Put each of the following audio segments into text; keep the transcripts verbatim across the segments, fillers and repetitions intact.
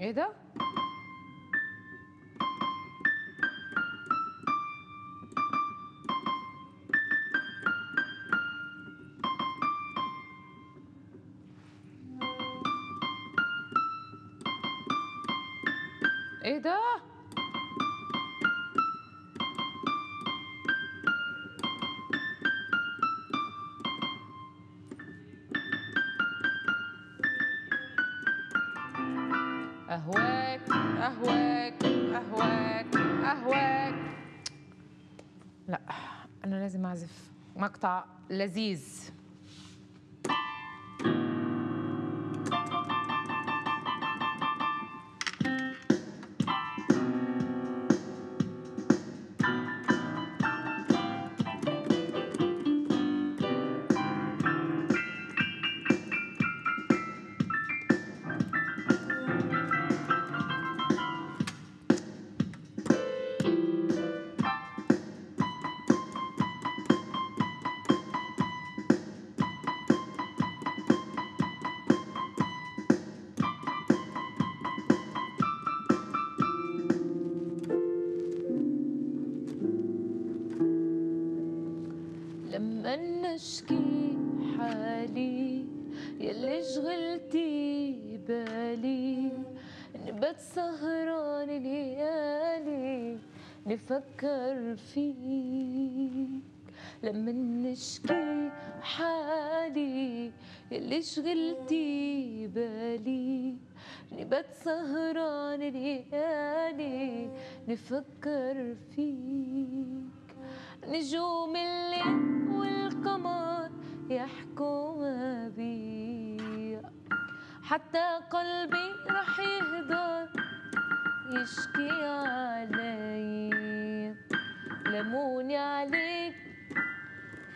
ايه ده؟ ايه ده؟ أهواك أهواك أهواك أهواك. لا أنا لازم أعزف مقطع لذيذ. لما نشكي حالي يلي شغلتي بالي، نبت سهران ليالي نفكر فيك. لما نشكي حالي يلي شغلتي بالي، نبت سهران ليالي نفكر فيك. نجوم الليل والقمر يحكوا بي، حتى قلبي رح يهدر يشكي علي. لموني عليك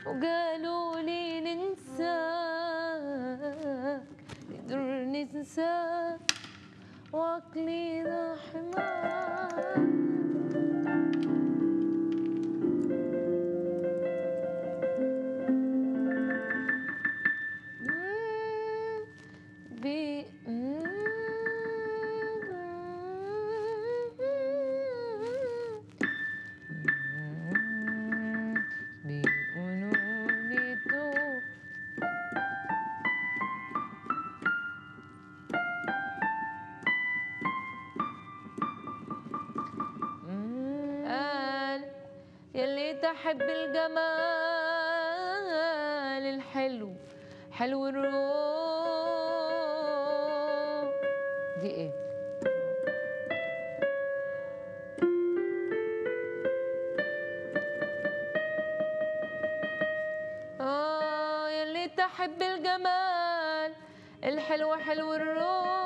وقالوا لي ننساك، نقدر ننساك وعقلي راح معاك. يلي تحب الجمال الحلو حلو الروح. دي ايه؟ اه يلي تحب الجمال الحلو حلو الروح.